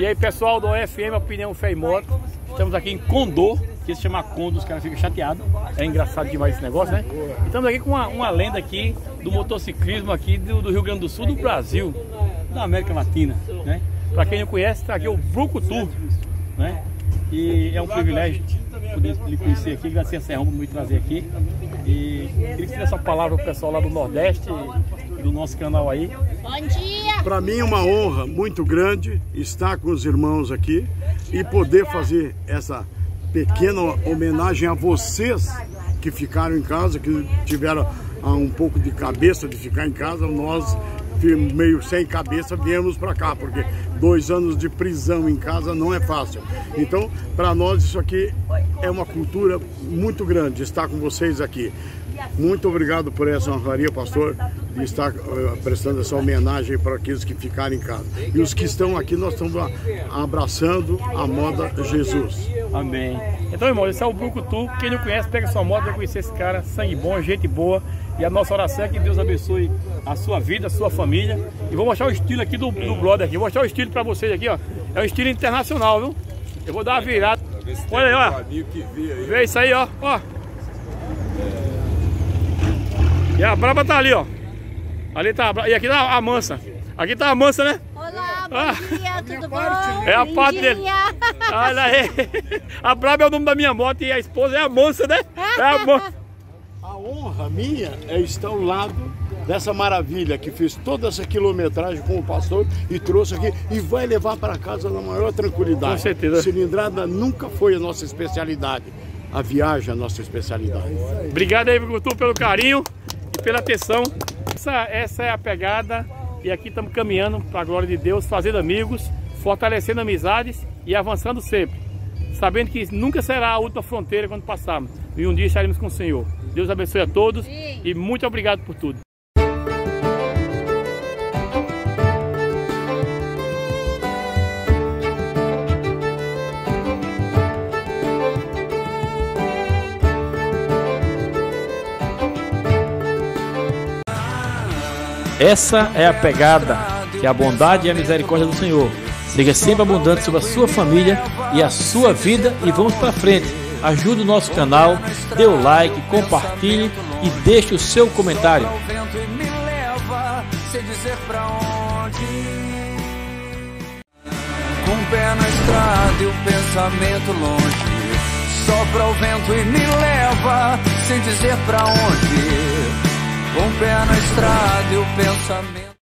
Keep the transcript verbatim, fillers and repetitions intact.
E aí, pessoal do O F M, Opinião Fé e Moto, estamos aqui em Condor, que se chama Condor, os caras ficam chateados. É engraçado demais esse negócio, né? E estamos aqui com uma, uma lenda aqui do motociclismo aqui do, do Rio Grande do Sul, do Brasil, da América Latina, né? Para quem não conhece, está aqui o Brucutu, né? E é um privilégio poder lhe conhecer aqui, agradecer a Serrão por me trazer aqui. E queria que essa palavra para o pessoal lá do Nordeste, do nosso canal aí. Bom dia! Para mim é uma honra muito grande estar com os irmãos aqui e poder fazer essa pequena homenagem a vocês que ficaram em casa, que tiveram um pouco de cabeça de ficar em casa. Nós, meio sem cabeça, viemos para cá, porque dois anos de prisão em casa não é fácil. Então, para nós isso aqui é uma cultura muito grande, estar com vocês aqui. Muito obrigado por essa honraria, pastor, de estar uh, prestando essa homenagem para aqueles que ficaram em casa. E os que estão aqui, nós estamos abraçando a moda Jesus. Amém. Então, irmão, esse é o Brucutu. Quem não conhece, pega sua moto, vai conhecer esse cara. Sangue bom, gente boa. E a nossa oração é que Deus abençoe a sua vida, a sua família. E vou mostrar o estilo aqui do, do brother aqui. Vou mostrar o estilo para vocês aqui, ó. É um estilo internacional, viu? Eu vou dar uma virada. Olha aí, ó. Vê isso aí, ó. Ó. E a braba tá ali, ó. Ali tá a braba. E aqui tá a mansa. Aqui tá a mansa, né? Olá, bom dia, ah, tudo bom? É a parte dele. Olha aí. A braba é o nome da minha moto e a esposa é a mansa, né? É a mansa. A honra minha é estar ao lado dessa maravilha que fez toda essa quilometragem com o pastor e trouxe aqui e vai levar para casa na maior tranquilidade. Com certeza. Cilindrada nunca foi a nossa especialidade. A viagem é a nossa especialidade. É. Obrigado aí, Brucutu, pelo carinho. Pela atenção, essa, essa é a pegada. E aqui estamos caminhando para a glória de Deus, fazendo amigos, fortalecendo amizades e avançando sempre, sabendo que nunca será a última fronteira quando passarmos, e um dia estaremos com o Senhor. Deus abençoe a todos. Sim. E muito obrigado por tudo. Essa é a pegada, que a bondade e a misericórdia do Senhor seja sempre abundante sobre a sua família e a sua vida. E vamos para frente. Ajude o nosso canal, dê o like, compartilhe e deixe o seu comentário. Com o pé na estrada e o pensamento longe, sopra o vento e me leva sem dizer para onde. Um pé na estrada e o pensamento.